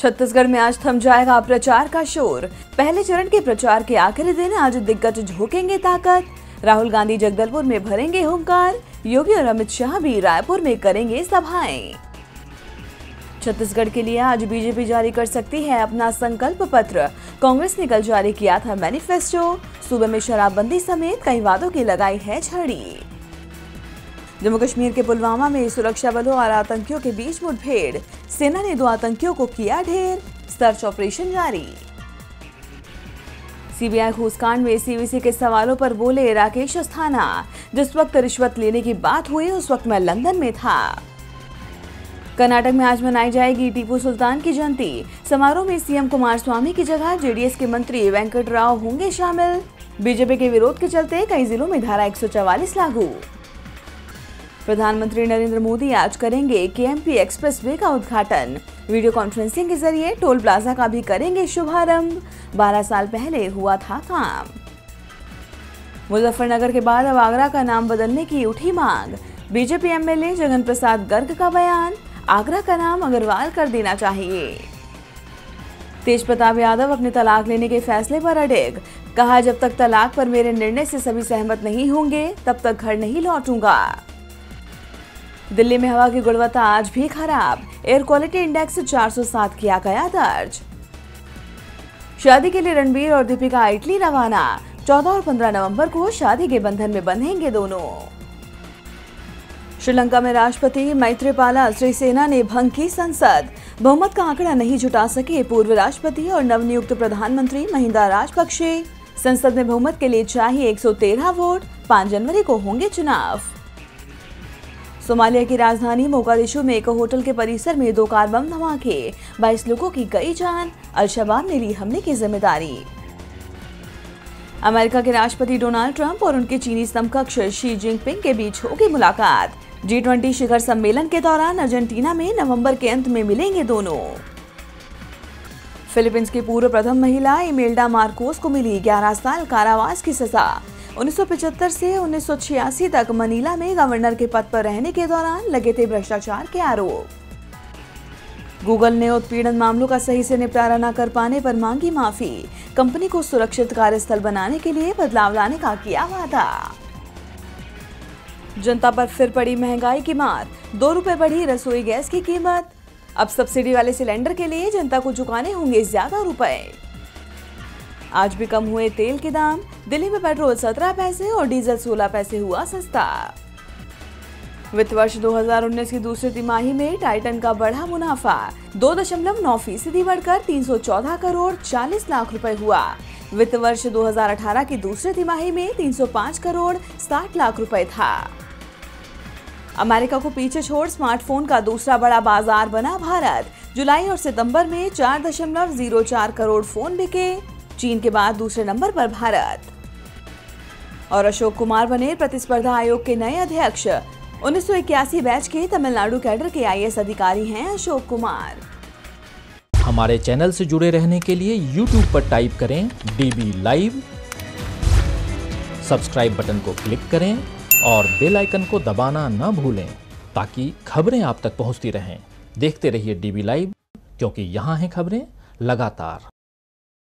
छत्तीसगढ़ में आज थम जाएगा प्रचार का शोर। पहले चरण के प्रचार के आखिरी दिन आज दिग्गज झोंकेंगे ताकत। राहुल गांधी जगदलपुर में भरेंगे हुंकार। योगी और अमित शाह भी रायपुर में करेंगे सभाएं। छत्तीसगढ़ के लिए आज बीजेपी जारी कर सकती है अपना संकल्प पत्र। कांग्रेस ने कल जारी किया था मैनिफेस्टो। सूबे में शराबबंदी समेत कई वादों की लगाई है झड़ी। जम्मू कश्मीर के पुलवामा में सुरक्षा बलों और आतंकियों के बीच मुठभेड़। सेना ने 2 आतंकियों को किया ढेर। सर्च ऑपरेशन जारी। सीबीआई घूसकांड में सीवीसी के सवालों पर बोले राकेश अस्थाना। जिस वक्त रिश्वत लेने की बात हुई उस वक्त मैं लंदन में था। कर्नाटक में आज मनाई जाएगी टीपू सुल्तान की जयंती। समारोह में सीएम कुमार स्वामी की जगह जेडीएस के मंत्री वेंकट राव होंगे शामिल। बीजेपी के विरोध के चलते कई जिलों में धारा 144 लागू। प्रधानमंत्री नरेंद्र मोदी आज करेंगे केएमपी एक्सप्रेसवे का उद्घाटन। वीडियो कॉन्फ्रेंसिंग के जरिए टोल प्लाजा का भी करेंगे शुभारंभ। 12 साल पहले हुआ था काम। मुजफ्फरनगर के बाद अब आगरा का नाम बदलने की उठी मांग। बीजेपी एमएलए जगन प्रसाद गर्ग का बयान। आगरा का नाम अग्रवाल कर देना चाहिए। तेज प्रताप यादव अपने तलाक लेने के फैसले पर अड़िग। कहा जब तक तलाक पर मेरे निर्णय से सभी सहमत नहीं होंगे तब तक घर नहीं लौटूंगा। दिल्ली में हवा की गुणवत्ता आज भी खराब। एयर क्वालिटी इंडेक्स 407 किया गया दर्ज। शादी के लिए रणबीर और दीपिका इटली रवाना। 14 और 15 नवंबर को शादी के बंधन में बंधेंगे दोनों। श्रीलंका में राष्ट्रपति मैत्रेपाला श्री सेना ने भंग की संसद। बहुमत का आंकड़ा नहीं जुटा सके पूर्व राष्ट्रपति और नवनियुक्त प्रधानमंत्री महिंदा राजपक्षे। संसद में बहुमत के लिए चाहिए 113 वोट। 5 जनवरी को होंगे चुनाव। सोमालिया की राजधानी मोगादिशु में एक होटल के परिसर में 2 कार बम धमाके। 22 लोगों की गई जान। अल शबाब ने ली हमले की जिम्मेदारी। अमेरिका के राष्ट्रपति डोनाल्ड ट्रंप और उनके चीनी समकक्ष शी जिनपिंग के बीच होगी मुलाकात। G20 शिखर सम्मेलन के दौरान अर्जेंटीना में नवंबर के अंत में मिलेंगे दोनों। फिलीपींस की पूर्व प्रथम महिला इमेल्डा मार्कोस को मिली 11 साल कारावास की सजा। 1975 से 1986 तक मनीला में गवर्नर के पद पर रहने के दौरान लगे थे भ्रष्टाचार के आरोप। गूगल ने उत्पीड़न मामलों का सही से निपटारा न कर पाने पर मांगी माफी। कंपनी को सुरक्षित कार्यस्थल बनाने के लिए बदलाव लाने का किया वादा। जनता पर फिर पड़ी महंगाई की मार। 2 रुपए बढ़ी रसोई गैस की कीमत। अब सब्सिडी वाले सिलेंडर के लिए जनता को चुकाने होंगे ज्यादा रुपए। आज भी कम हुए तेल के दाम। दिल्ली में पेट्रोल 17 पैसे और डीजल 16 पैसे हुआ सस्ता। वित्त वर्ष 2019 की दूसरी तिमाही में टाइटन का बढ़ा मुनाफा। 2.9% बढ़कर 314 करोड़ 40 लाख रुपए हुआ। वित्त वर्ष 2018 की दूसरी तिमाही में 305 करोड़ 60 लाख रुपए था। अमेरिका को पीछे छोड़ स्मार्टफोन का दूसरा बड़ा बाजार बना भारत। जुलाई और सितंबर में 4.04 करोड़ फोन बिके। चीन के बाद दूसरे नंबर पर भारत। और अशोक कुमार बने प्रतिस्पर्धा आयोग के नए अध्यक्ष। 1981 बैच के तमिलनाडु कैडर के आईएएस अधिकारी हैं अशोक कुमार। हमारे चैनल से जुड़े रहने के लिए YouTube पर टाइप करें DB लाइव। सब्सक्राइब बटन को क्लिक करें और बेल आइकन को दबाना ना भूलें ताकि खबरें आप तक पहुंचती रहें। देखते रहिए DB लाइव, क्योंकि यहाँ हैं खबरें लगातार।